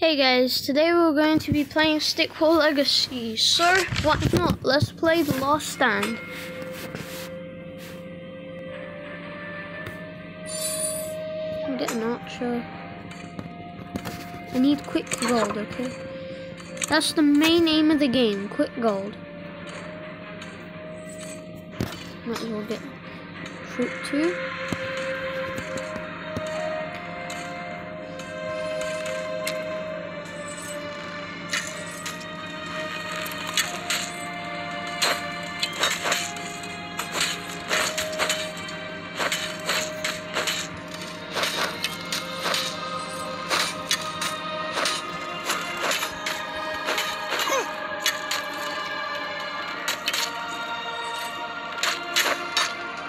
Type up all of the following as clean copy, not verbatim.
Hey guys, today we're going to be playing Stick War Legacy, so why not? Let's play The Last Stand. I'm getting archer. I need quick gold, okay? That's the main aim of the game, quick gold. Might as well get fruit too.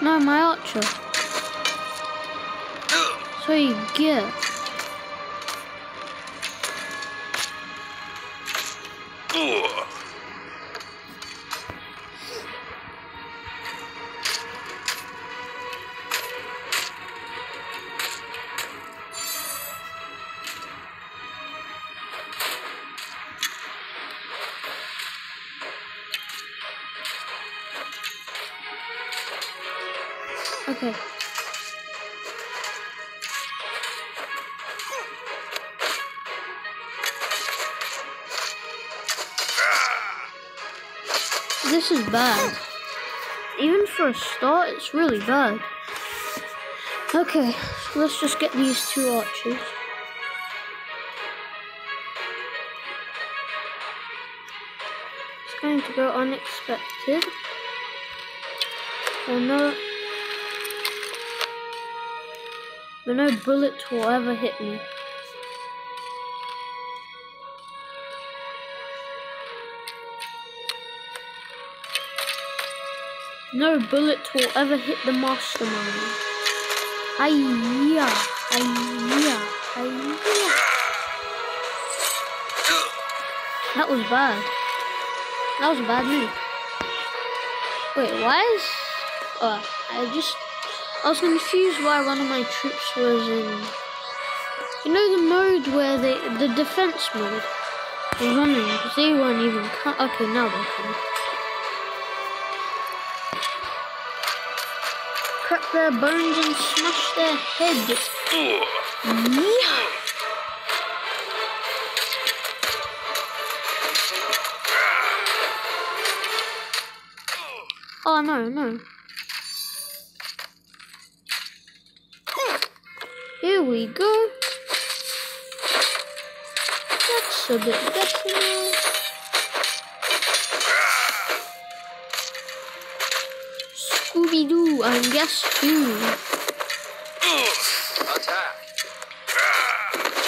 No, my archer. So you get. Okay. This is bad. Even for a start, it's really bad. Okay, so let's just get these two archers. It's going to go unexpected. Oh no. But no bullet will ever hit me. No bullet will ever hit the mastermind. Aiyah, aiyah, aiyah. That was bad. That was a bad move. Wait, why is... I was confused why one of my troops was in... You know the mode where they... The defense mode was running, because they weren't even... Okay, now they're coming. Crack their bones and smash their head. Yeah. Oh, no, no. Here we go. That's a bit better now. Scooby-Doo, I guess too. Attack.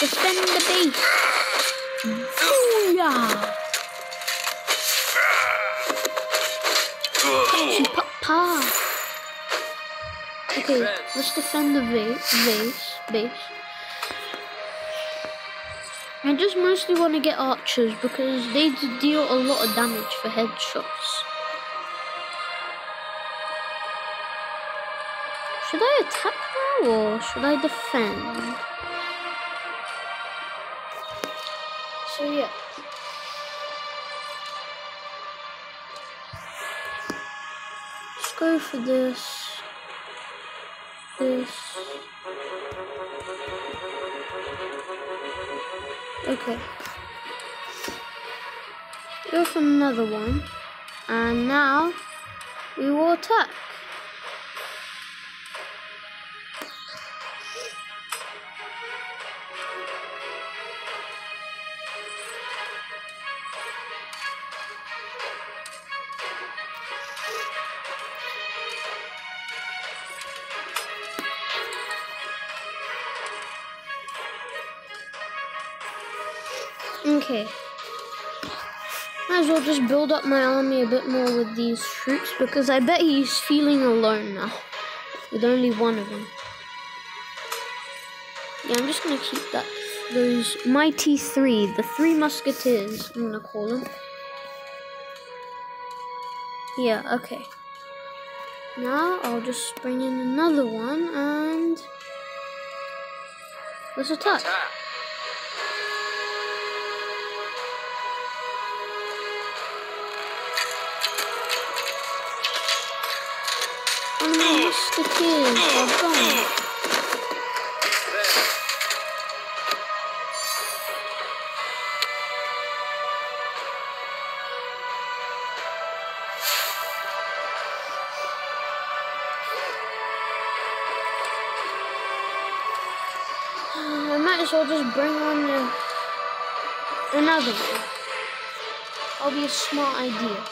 Defend the base. Booyah! Catchy papa. Okay, let's defend the base. I just mostly want to get archers because they deal a lot of damage for headshots. Should I attack now or should I defend? So yeah. Let's go for this. Okay. Go for another one. And now we will attack. Okay, might as well just build up my army a bit more with these troops because I bet he's feeling alone now with only one of them. Yeah, I'm just going to keep that. Those mighty three, the three musketeers, I'm going to call them. Yeah, okay. Now I'll just bring in another one and let's attack. Sticky. I might as well just bring on another one. That'll be a smart idea.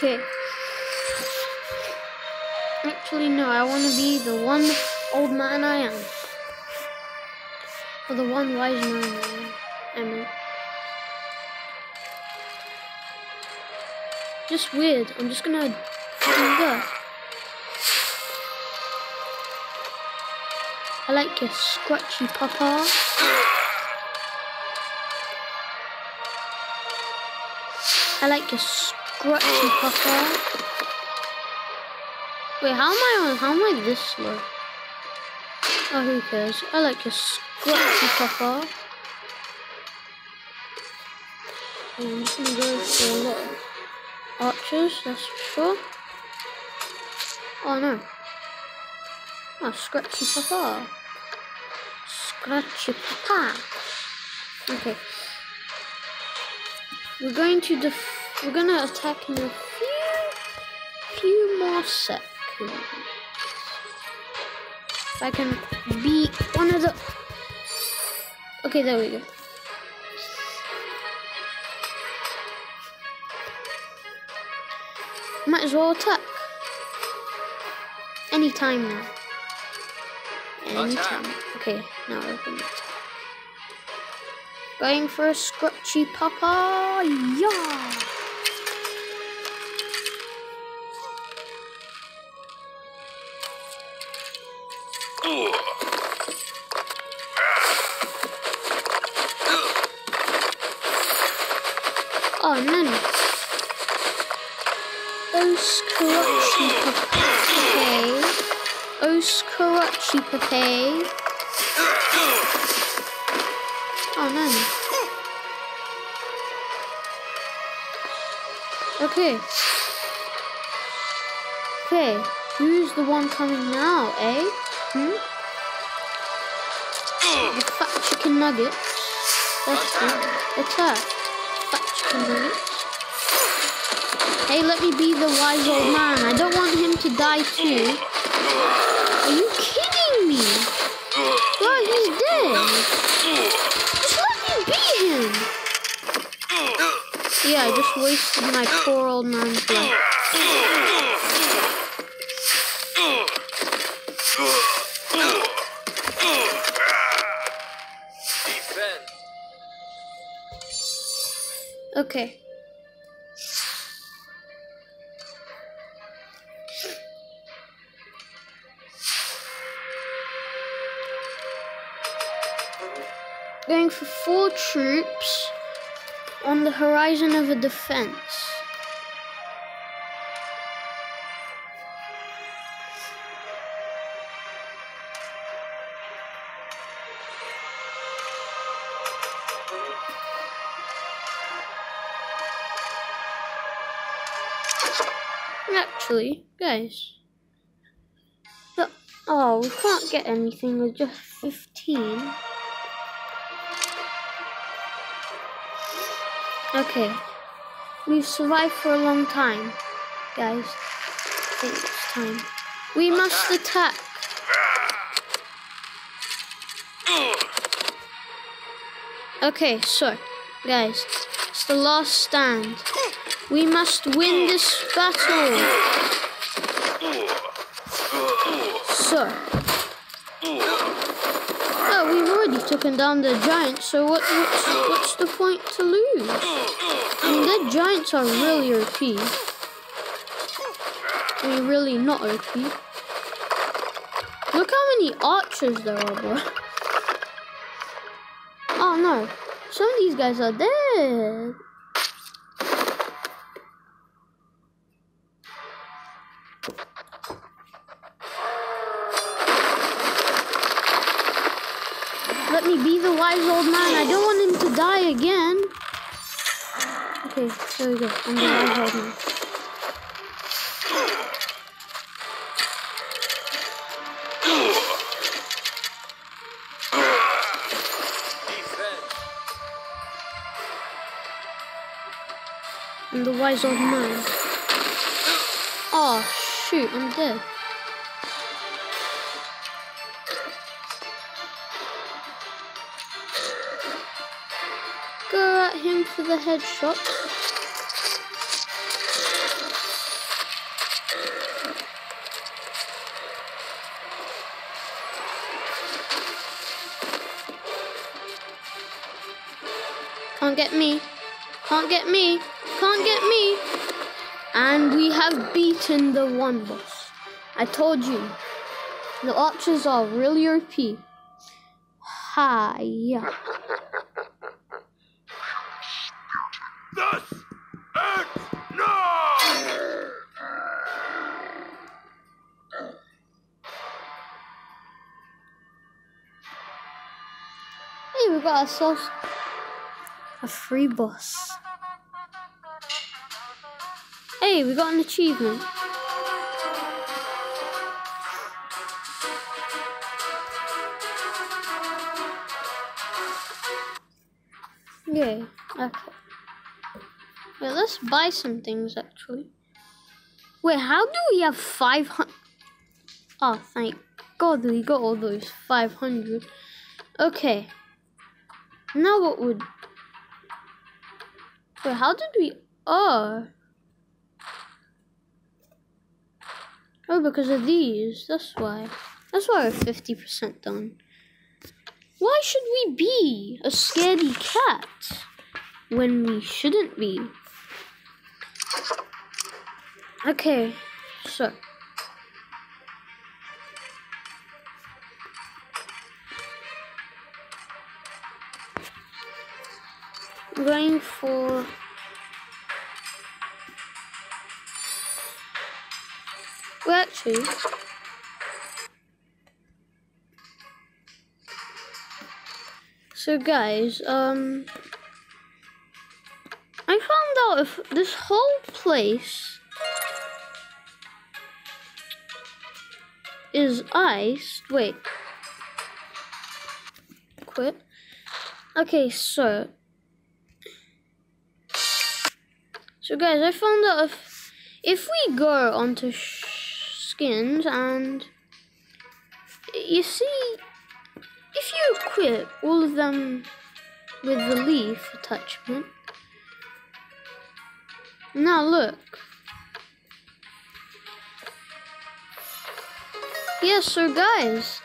Okay. Actually, no, I want to be the one old man I am. Or the one wise man I am. Just weird. I'm just gonna go. I like your scratchy papa. I like your scratchy papa. Wait, how am I this slow? Oh, who cares? I like your scratchy papa. I'm just gonna go for a lot of archers, that's for sure. Oh no. Oh, scratchy papa. Scratchy papa. Okay. We're gonna attack in a few more seconds. If I can beat one of the... Okay, there we go. Might as well attack. Anytime now. Anytime. Okay, now open it. Going for a scratchy papa, yeah! Oh, none. Oh, scratchy papa. Oh, scratchy papa. Oh, no. Okay. Okay. Who's the one coming now, eh? The fat chicken nuggets. That's it. Attack. Fat chicken nuggets. Hey, let me be the wise old man. I don't want him to die too. Are you kidding me? God, he's dead. Yeah, I just wasted my poor old man's life. Okay. Going for 4 troops on the horizon of a defense. Actually, guys, but, oh, we can't get anything with just 15. Okay, we've survived for a long time, guys. I think it's time. We must attack. Okay, so, guys, it's the last stand. We must win this battle. So. Oh, we've already taken down the giants, so what's the point to lose? I mean, the giants are really OP. actually really not OP. Look how many archers there are, bro. Oh no, some of these guys are dead. Let me be the wise old man. I don't want him to die again. Okay, there we go. I'm the wise old man. I'm the wise old man. Oh, shoot, I'm dead. Go at him for the headshot. Can't get me. Can't get me. Can't get me. And we have beaten the one boss. I told you. The archers are really OP. Ha, yeah. Thus ends now! Hey, we got ourselves a free boss. Hey, we got an achievement. Yay, okay. Wait, let's buy some things, actually. Wait, how do we have 500? Oh, thank God we got all those 500. Okay. Now what would... Wait, how did we... Oh. Oh, because of these. That's why. That's why we're 50% done. Why should we be a scaredy cat when we shouldn't be? Okay, so I'm going for actually. So guys, I found out if this whole place is iced. Wait. Quit. Okay, so guys, I found out if we go onto skins and you see if you equip all of them with the leaf attachment. Now look. Yeah, so guys,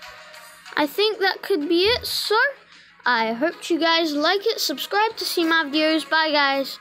I think that could be it, so I hope you guys like it. Subscribe to see my videos. Bye, guys.